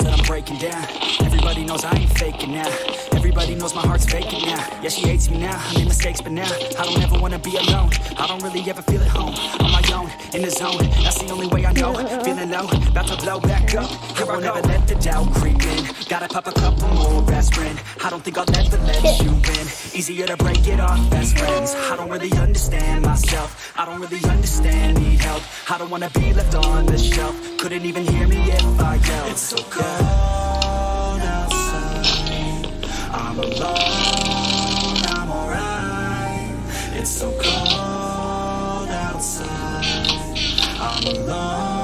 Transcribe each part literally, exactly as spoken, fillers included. That I'm breaking down. Everybody knows I ain't faking now. Everybody knows my heart's faking now. Yeah, she hates me now. I made mistakes, but now I don't ever wanna be alone. I don't really ever feel at home. On my own, in the zone. That's the only way I know. Feeling low, about to blow back up. Here I won't ever let the doubt creep in. Gotta pop a couple more aspirin. I don't think I'll ever let you win. Easier to break it off best friends. I don't really understand myself. I don't really understand, need help. I don't wanna be left on the shelf. Couldn't even hear me if I yelled. It's so cold outside. I'm alone, I'm alright. It's so cold outside. I'm alone.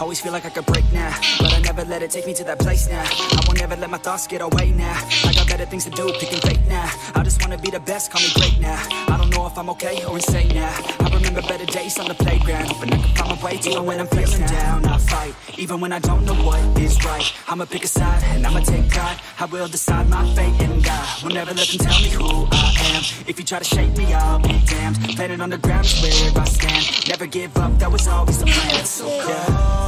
Always feel like I could break now, but I never let it take me to that place now. I won't ever let my thoughts get away now. I got better things to do, picking fate now. I just wanna be the best, call me great now. I don't know if I'm okay or insane now. I remember better days on the playground, hoping I can find my way to even when I'm feeling down. I fight, even when I don't know what is right. I'ma pick a side and I'ma take pride. I will decide my fate and die. Will never let them tell me who I am. If you try to shake me, I'll be damned. Planet on the ground is where I stand. Never give up, that was always the plan. So yeah.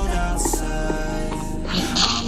outside, I'm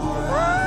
alright.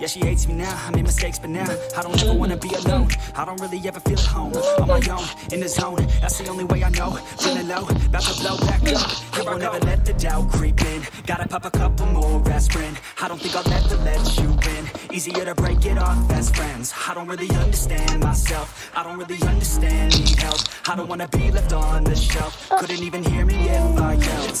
Yeah, she hates me now, I made mistakes, but now I don't ever wanna be alone. I don't really ever feel at home, on my own, in the zone. That's the only way I know, feeling low, about to blow back up. Here I won't ever let the doubt creep in. Gotta pop a couple more aspirin. I don't think I'll ever let you win. Easier to break it off as friends. I don't really understand myself, I don't really understand, need help. I don't wanna be left on the shelf. Couldn't even hear me if I yelled. It's